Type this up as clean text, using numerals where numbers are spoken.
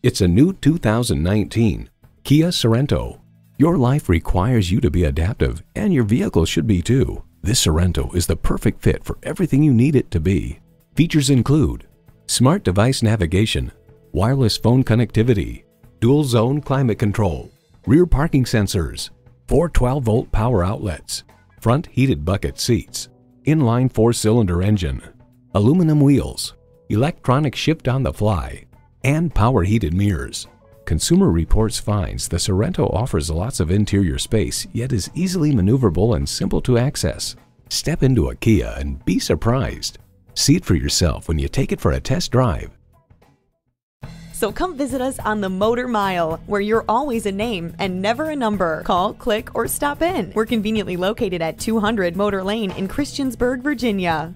It's a new 2019 Kia Sorento. Your life requires you to be adaptive, and your vehicle should be too. This Sorento is the perfect fit for everything you need it to be. Features include smart device navigation, wireless phone connectivity, dual zone climate control, rear parking sensors, 4 12-volt power outlets, front heated bucket seats, inline 4-cylinder engine, aluminum wheels, electronic shift on the fly, and power heated mirrors. Consumer Reports finds the Sorento offers lots of interior space, yet is easily maneuverable and simple to access. Step into a Kia and be surprised. See it for yourself when you take it for a test drive. So come visit us on the Motor Mile, where you're always a name and never a number. Call, click, or stop in. We're conveniently located at 200 Motor Lane in Christiansburg, Virginia.